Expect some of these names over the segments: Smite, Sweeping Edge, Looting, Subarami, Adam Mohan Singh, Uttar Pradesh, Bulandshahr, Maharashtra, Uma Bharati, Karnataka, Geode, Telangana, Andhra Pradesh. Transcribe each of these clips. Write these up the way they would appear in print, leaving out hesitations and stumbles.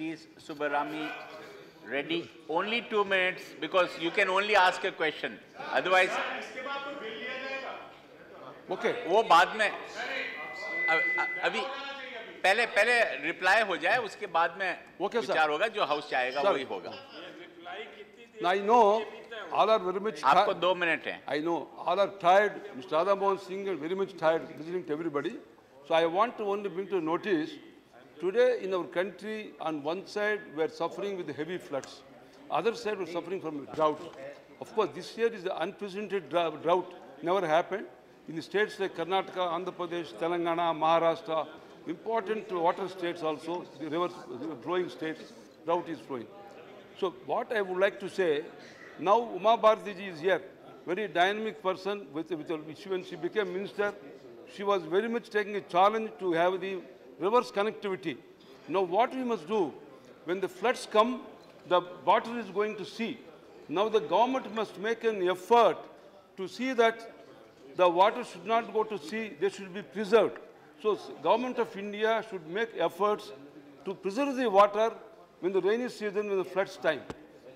Justice Subarami Reddy. Only 2 minutes, because you can only ask a question. Otherwise, okay. वो बाद में अभी पहले पहले रिप्लाई हो जाए उसके बाद में विचार होगा जो हाउस चाहेगा वही होगा. Now I know all are very much tired. आपको 2 मिनट हैं. I know all are tired. Mr. Adam Mohan Singh is very much tired listening to everybody. So I want to only bring to notice today in our country on one side we are suffering with heavy floods, other side we are suffering from drought. Of course this year is an unprecedented drought, never happened. In the states like Karnataka, Andhra Pradesh, Telangana, Maharashtra, important water states also, the rivers flowing states, drought is flowing. So what I would like to say, now Uma Bharati ji is here, very dynamic person, when she became minister, she was very much taking a challenge to have the reverse connectivity. Now what we must do, when the floods come, the water is going to sea. Now the government must make an effort to see that the water should not go to sea, they should be preserved. So government of India should make efforts to preserve the water when the rainy season, when the floods time.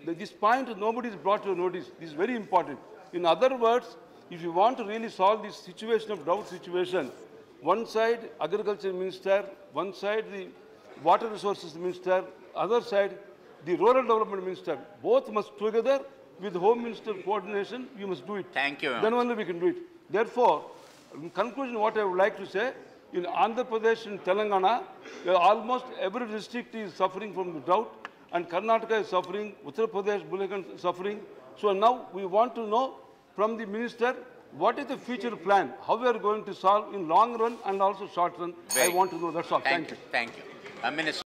This point nobody is brought to notice. This is very important. In other words, if you want to really solve this situation of drought situation, one side agriculture minister, one side the water resources minister, other side the rural development minister, both must together with home minister coordination, you must do it. Thank you. Then only we can do it. Therefore, in conclusion, what I would like to say, in Andhra Pradesh and Telangana, almost every district is suffering from drought, and Karnataka is suffering, Uttar Pradesh, Bulandshahr is suffering. So now we want to know from the minister, what is the future plan? How we are going to solve in long run and also short run? I want to know. That's all. Thank you. Thank you. Minister.